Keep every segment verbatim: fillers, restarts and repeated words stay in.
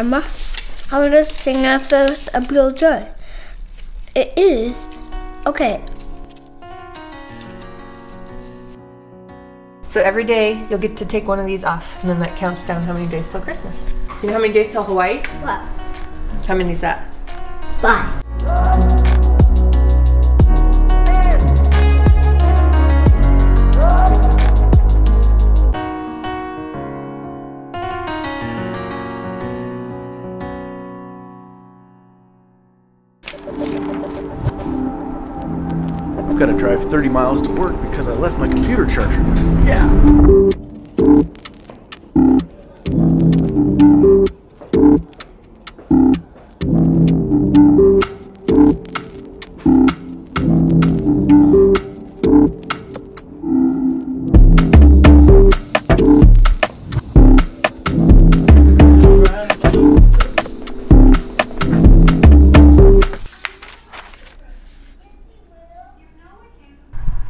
Grandma. How does thing feels a blue joy? It is okay. So every day you'll get to take one of these off, and then that counts down how many days till Christmas. You know how many days till Hawaii? What? How many is that? Five. I've got to drive thirty miles to work because I left my computer charger there. Yeah!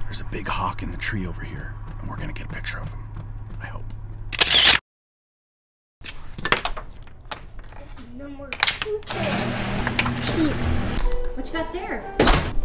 There's a big hawk in the tree over here, and we're gonna get a picture of him, I hope. This is number two. What you got there?